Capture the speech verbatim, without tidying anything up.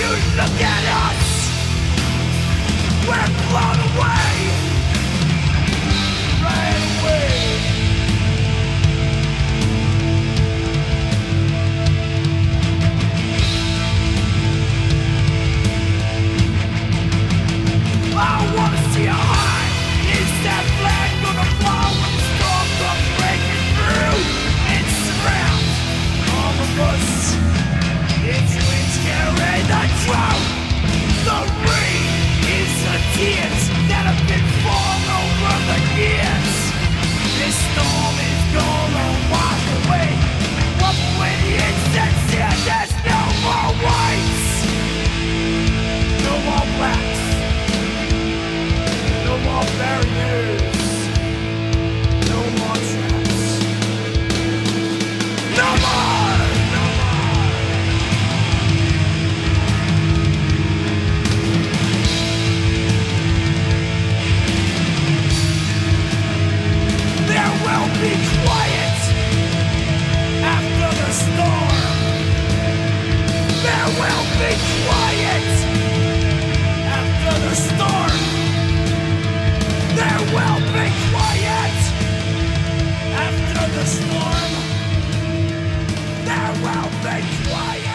you look at us, we're blown away. Right away. I wanna see a high. Is that flag gonna fly when the storm comes breaking through and surrounds all of us? It's winds carry the drought. The rain is the tears that have been falling over the years. This storm is gonna wash away what when the incense here. There's no more whites, no more blacks, no more barriers, no more traps, no more, no more. There will be quiet after the storm. There will be quiet after the storm. There will be quiet after the storm. There will be quiet.